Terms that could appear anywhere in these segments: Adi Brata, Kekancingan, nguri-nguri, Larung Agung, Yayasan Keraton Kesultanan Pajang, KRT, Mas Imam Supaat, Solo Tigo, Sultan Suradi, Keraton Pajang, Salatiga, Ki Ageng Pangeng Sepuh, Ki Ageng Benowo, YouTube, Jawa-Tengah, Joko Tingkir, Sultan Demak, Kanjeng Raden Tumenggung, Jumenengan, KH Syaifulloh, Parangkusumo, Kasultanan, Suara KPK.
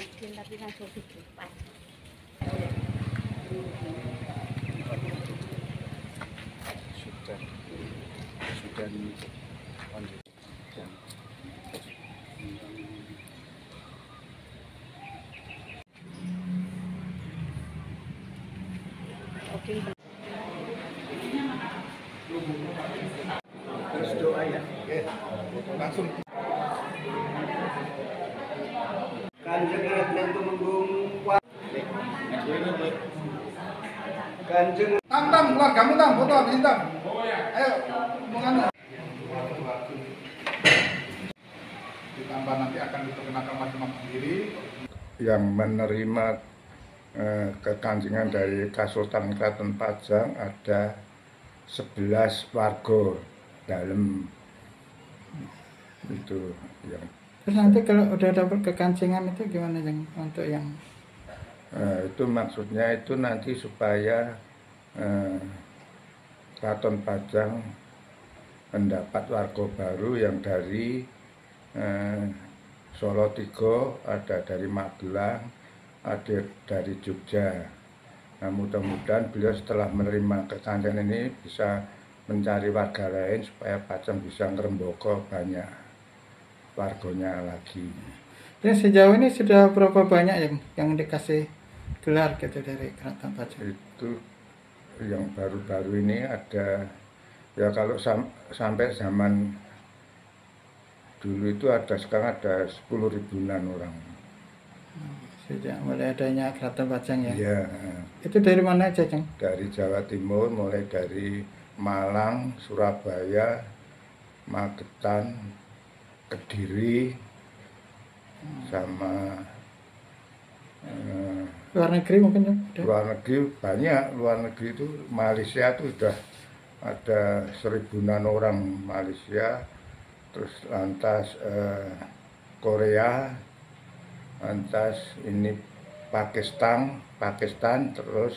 izin tapi langsung dilepas. Sudah lanjutkan. Oke. Terus doa ya. Langsung. Kanjeng Raden Tumenggung Kanjeng Tam keluargamu Tam, foto habis Tam. Ayo, mengandung. Ditambah nanti akan dikenakan macam-macam sendiri. Yang menerima kekanjengan dari Kasultanan Keraton Pajang ada 11 warga dalam itu yang. Terus nanti kalau udah dapat kekanjengan itu gimana yang untuk yang? Itu maksudnya itu nanti supaya Keraton Pajang mendapat warga baru yang dari Solo Tigo, ada dari Magelang, ada dari Jogja. Nah, mudah-mudahan beliau setelah menerima kekanjengan ini bisa mencari warga lain supaya Pajang bisa ngerembaka banyak warganya lagi. Terus sejauh ini sudah berapa banyak yang dikasih gelar gitu dari Keraton Pajang? Itu yang baru-baru ini ada, ya kalau sampai zaman dulu itu ada, sekarang ada 10.000-an orang. Sudah mulai adanya Keraton Pajang ya? Iya. Itu dari mana aja, Ceng? Dari Jawa Timur, mulai dari Malang, Surabaya, Magetan, Kediri, sama luar negeri mungkin ya? Luar negeri banyak, luar negeri itu Malaysia itu sudah ada 1.000-an orang Malaysia, terus lantas Korea, lantas ini Pakistan, terus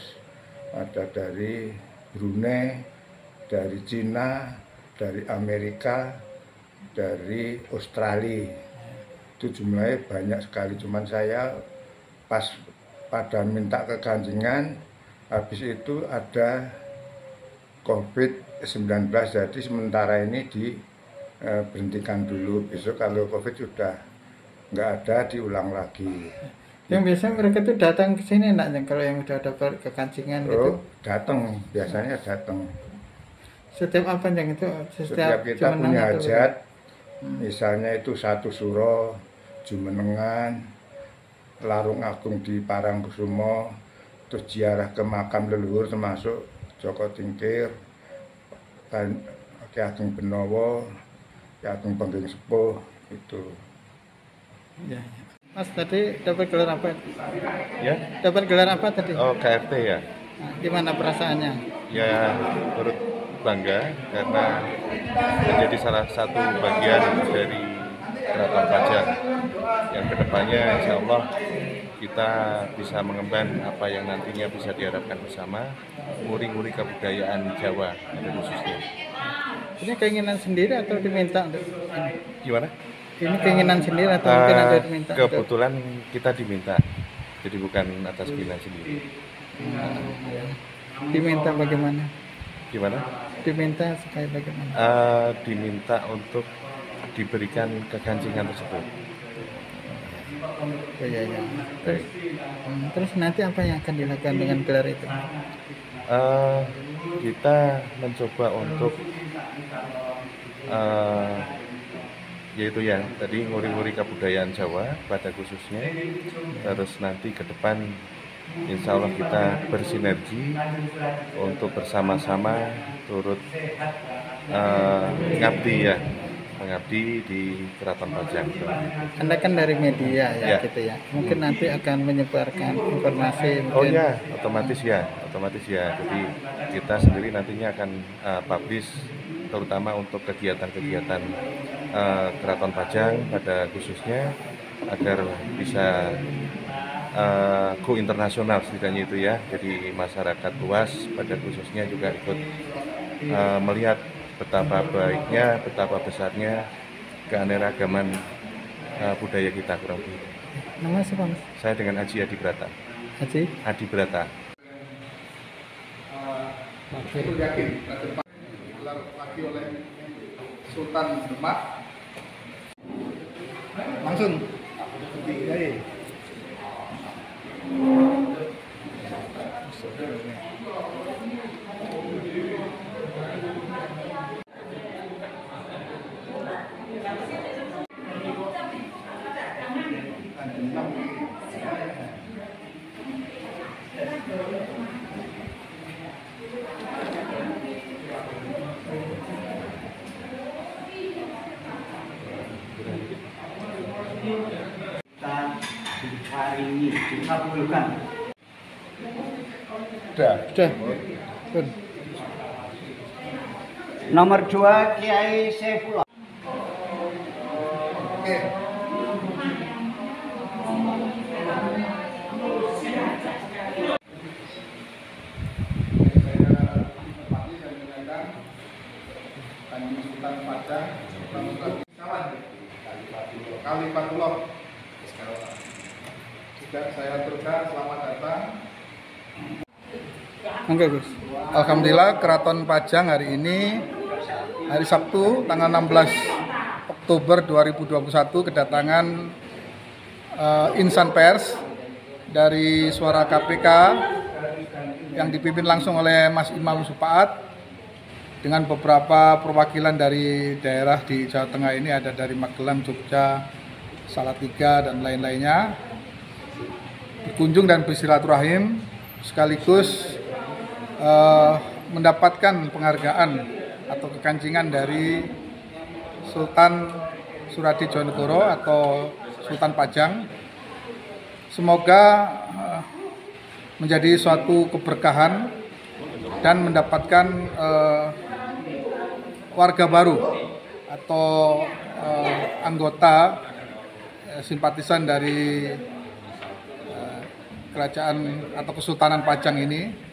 ada dari Brunei, dari Cina, dari Amerika, dari Australia. Itu jumlahnya banyak sekali. Cuman saya pas pada minta kekanjengan, habis itu ada COVID-19, jadi sementara ini diberhentikan dulu. Besok kalau COVID sudah nggak ada, diulang lagi. Yang biasanya mereka tuh datang ke sini enaknya kalau yang udah dapat kekancingan gitu. Datang, biasanya datang. Setiap apa yang itu? Setiap kita punya hajat, misalnya itu satu suro, Jumenengan, Larung Agung di Parangkusumo, terus ziarah ke makam leluhur termasuk Joko Tingkir, Ki Ageng Benowo, Ki Ageng Pangeng Sepuh, itu. Ya, Mas tadi dapat gelar apa? Ya. Dapat gelar apa tadi? Oh, KRT ya. Nah, gimana perasaannya? Ya, turut bangga karena menjadi salah satu bagian dari Keraton Pajang yang kedepannya insya Allah kita bisa mengemban apa yang nantinya bisa diharapkan bersama, nguri-nguri kebudayaan Jawa ada khususnya. Ini keinginan sendiri atau diminta? Gimana? Ini keinginan sendiri atau mungkin ada diminta? Kebetulan kita diminta, jadi bukan atas pilihan sendiri. Diminta bagaimana? Gimana? Diminta sekali bagaimana? Diminta untuk diberikan kekanjengan tersebut. Oh, ya, ya. Terus nanti apa yang akan dilakukan dengan gelar itu? Kita mencoba untuk yaitu ya tadi nguri-nguri kebudayaan Jawa pada khususnya, terus nanti ke depan insya Allah kita bersinergi untuk bersama-sama turut mengabdi ya, mengabdi di Keraton Pajang. Anda kan dari media ya, ya, gitu ya, mungkin nanti akan menyebarkan informasi. Oh mungkin. Ya, otomatis ya, jadi kita sendiri nantinya akan publish terutama untuk kegiatan-kegiatan Keraton Pajang pada khususnya agar bisa go internasional setidaknya itu ya, jadi masyarakat luas pada khususnya juga ikut melihat betapa baiknya, betapa besarnya keanekaragaman budaya kita kurang lebih. Nama siapa, Mas? Saya dengan Haji Adi Brata. Haji? Adi Brata. Itu yakin gelar lagi oleh Sultan Demak. Langsung. Sudah. Nomor 2 Kiai Saifullah. Alhamdulillah Keraton Pajang hari ini, hari Sabtu tanggal 16 Oktober 2021 kedatangan insan pers dari Suara KPK yang dipimpin langsung oleh Mas Imam Supaat dengan beberapa perwakilan dari daerah di Jawa Tengah ini, ada dari Magelang, Jogja, Salatiga dan lain-lainnya, berkunjung dan bersilaturahim sekaligus mendapatkan penghargaan atau kekancingan dari Sultan Suradi Jonegoro atau Sultan Pajang. Semoga menjadi suatu keberkahan dan mendapatkan warga baru atau anggota simpatisan dari kerajaan atau Kesultanan Pajang ini.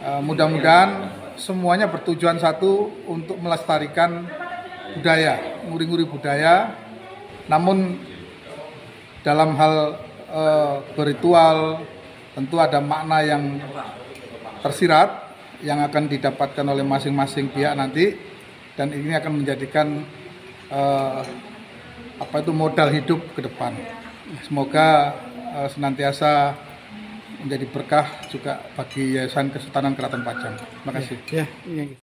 Mudah-mudahan semuanya bertujuan satu, untuk melestarikan budaya, nguri-nguri budaya. Namun dalam hal berritual tentu ada makna yang tersirat yang akan didapatkan oleh masing-masing pihak nanti, dan ini akan menjadikan modal hidup ke depan. Semoga senantiasa menjadi berkah juga bagi Yayasan Kesultanan Keraton Pajang. Terima kasih.